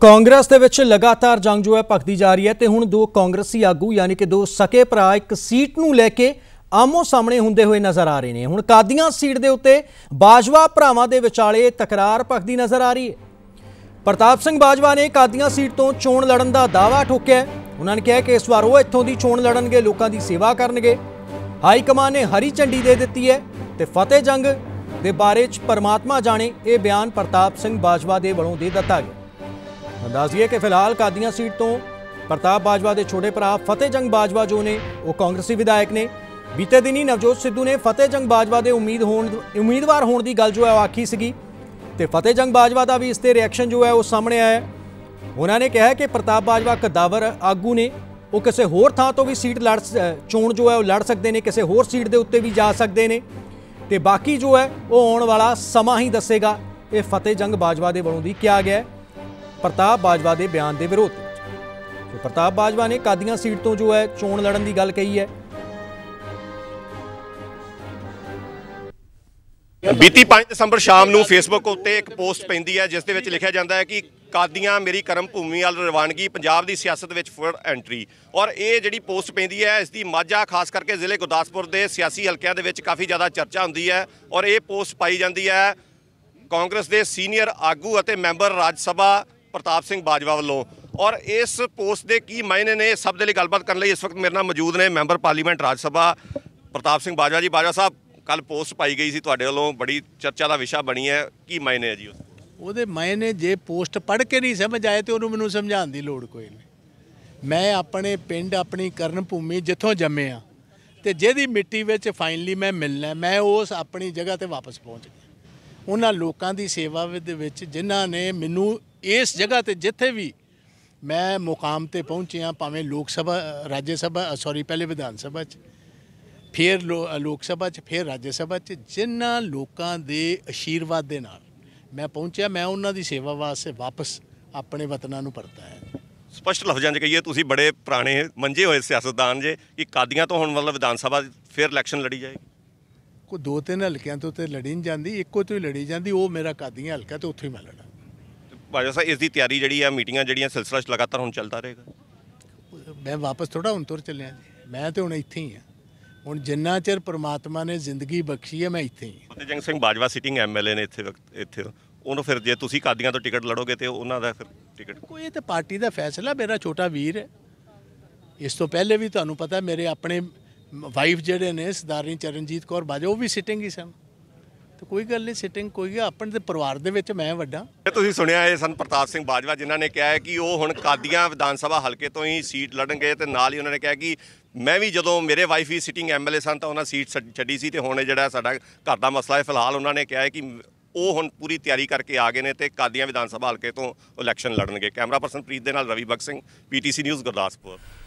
ਕਾਂਗਰਸ ਦੇ ਵਿੱਚ ਲਗਾਤਾਰ ਜੰਗ ਜੋ ਹੈ ਭਖਦੀ ਜਾ ਰਹੀ ਹੈ ਤੇ ਹੁਣ ਦੋ ਕਾਂਗਰਸੀ ਆਗੂ ਯਾਨੀ ਕਿ ਦੋ ਸਕੇ ਭਰਾ ਇੱਕ ਸੀਟ ਨੂੰ ਲੈ ਕੇ ਆਮੋ ਸਾਹਮਣੇ ਹੁੰਦੇ ਹੋਏ ਨਜ਼ਰ ਆ ਰਹੇ ਨੇ। ਹੁਣ ਕਾਦੀਆਂ ਸੀਟ ਦੇ ਉੱਤੇ ਬਾਜਵਾ ਭਰਾਵਾਂ ਦੇ ਵਿਚਾਲੇ ਤਕਰਾਰ ਭਖਦੀ ਨਜ਼ਰ ਆ ਰਹੀ ਹੈ। ਪ੍ਰਤਾਪ ਸਿੰਘ ਬਾਜਵਾ ਨੇ ਕਾਦੀਆਂ ਸੀਟ ਤੋਂ ਚੋਣ ਲੜਨ ਦਾ ਦਾਅਵਾ ਠੋਕਿਆ। ਉਹਨਾਂ ਨੇ ਕਿਹਾ ਕਿ ਇਸ ਵਾਰ ਉਹ ਇੱਥੋਂ ਦੀ ਚੋਣ ਲੜਨਗੇ, ਲੋਕਾਂ ਦੀ ਸੇਵਾ ਕਰਨਗੇ। ਹਾਈ ਕਮਾਨ ਨੇ ਹਰੀ ਝੰਡੀ ਦੇ ਦਿੱਤੀ ਹੈ ਤੇ ਫਤਿਹਜੰਗ ਦੇ ਬਾਰੇ ਚ ਪਰਮਾਤਮਾ ਜਾਣੇ ਇਹ ਬਿਆਨ ਪ੍ਰਤਾਪ ਸਿੰਘ ਬਾਜਵਾ ਦੇ ਵੱਲੋਂ ਦੇ ਦਿੱਤਾ ਗਿਆ। अंदाज़िए कि फिलहाल कादियां सीट तो प्रताप बाजवा के छोटे भरा फतेहजंग बाजवा जो ने वो कांग्रेसी विधायक ने। बीते दिन ही नवजोत सिद्धू ने फतेहजंग बाजवा के उम्मीदवार होने की गल जो है आखी सी। फतेहजंग बाजवा का भी इसते रिएक्शन जो है वो सामने आया। उन्होंने कहा कि प्रताप बाजवा कद्दावर आगू ने, वो किसी होर थां तो भी सीट चोण जो है वो लड़ सकते हैं, किसी होर सीट के उत्ते भी जा सकते हैं। तो बाकी जो है वो आने वाला समा ही दसेगा। ये फतेहजंग बाजवा के वलों भी कहा गया प्रताप बाजवा के बयान के विरोध। तो प्रताप बाजवा ने कादियां सीट तो जो है चोण लड़न की गल कही है। बीती 5 दिसंबर शाम को फेसबुक उत्ते एक पोस्ट पैंदी है जिस दे विच लिखा जाता है कि कादियां मेरी करम भूमि वाल रवानगी, पंजाब की सियासत में फुल एंट्री। और ये जी पोस्ट पैंदी है इसकी माझा खास करके जिले गुरदासपुर के सियासी हलकों के विच काफ़ी ज़्यादा चर्चा होंदी है। और ये पोस्ट पाई जाती है कांग्रेस के सीनियर आगू और मैंबर राज्य सभा प्रताप सिंह बाजवा वालों। और इस पोस्ट के की मायने ने सब दे गलबात करने लिए इस वक्त मेरे नाल मौजूद ने मैंबर पार्लीमेंट राज्यसभा प्रताप सिंह बाजवा जी। बाजवा साहब, कल पोस्ट पाई गई सी तुहाडे वालों, बड़ी चर्चा का विषय बनी है, की मायने है जी उसदे? मायने जे पोस्ट पढ़ के नहीं समझ आए तो उन्होंने मैनूं समझाउण दी लोड़ कोई नहीं। मैं अपने पिंड, अपनी करम भूमि जिथों जम्मे हाँ तो जिहदी मिट्टी विच फाइनली मैं मिलना, मैं उस अपनी जगह पर वापस पहुँच गया। उन्हां लोकां दी सेवा दे विच जिन्हां ने मैनूं इस जगह पर जिथे भी मैं मुकाम पर पहुँचिया, भावें लोक सभा, राज्य सभा, सॉरी पहले विधानसभा, फिर लोक सभा, फिर राज्य सभा, जिन्हां लोकां दे आशीर्वाद दे नाल मैं पहुँचिया, मैं उन्हां दी सेवा वास्ते वापस अपने वतनां नूं परता है। स्पष्ट लफ्जां च कहिए, तुसीं बड़े पुराने मंझे होए सियासतदान जे कि कादियां तो हुण मतलब विधानसभा फिर इलैक्शन लड़ी जाएगी? कोई 2-3 हलकियां तो लड़ी नहीं जाती, इक्को तो ही लड़ी जाती। वो मेरा कादियां हलका तो उत्थों ही मैं लड़ा। बाजवा साहब, इसकी तैयारी जी मीटिंग सिलसिला लगातार हम चलता रहेगा? मैं वापस थोड़ा हूँ तुर चलिया जी, मैं तो हूँ इतें ही हाँ। हूँ जिन्ना चिर परमात्मा ने जिंदगी बख्शी है मैं इतें ही। फतेहजंग सिंह बाजवा सिटिंग MLA ने इतने वक्त इतने, फिर जे तुम कादियां तो टिकट लड़ोगे तो उन्होंने फिर टिकट कोई तो पार्टी का फैसला। मेरा छोटा वीर है, इस तो पहले भी तुम्हें पता मेरे अपने वाइफ जोड़े ने सरदारनी चरणजीत कौर बाजवा, वो भी सिटिंग ही सन। तो कोई गल नहीं, सिटिंग कोई है, अपने तो परिवार दे विच मैं वड्डा। तुसीं सुनिया है सन प्रताप सिंह बाजवा जिन्होंने ने कहा है कि वो हुण कादियां विधानसभा हल्के तो ही सीट लड़नगे। तो नाल ही उन्होंने कहा कि मैं भी जदों मेरे वाइफ ही सिटिंग MLA सन तो उन्होंने सीट छड्डी सी, ते हुण जिहड़ा साडा घर दा मसला है फिलहाल उन्होंने कहा है कि वो हुण पूरी तैयारी करके आ गए ने ते कादियां विधानसभा हल्के तो इलैक्शन लड़नगे। Camera person Preet Ravi Bakhsh Singh, PTC News, Gurdaspur.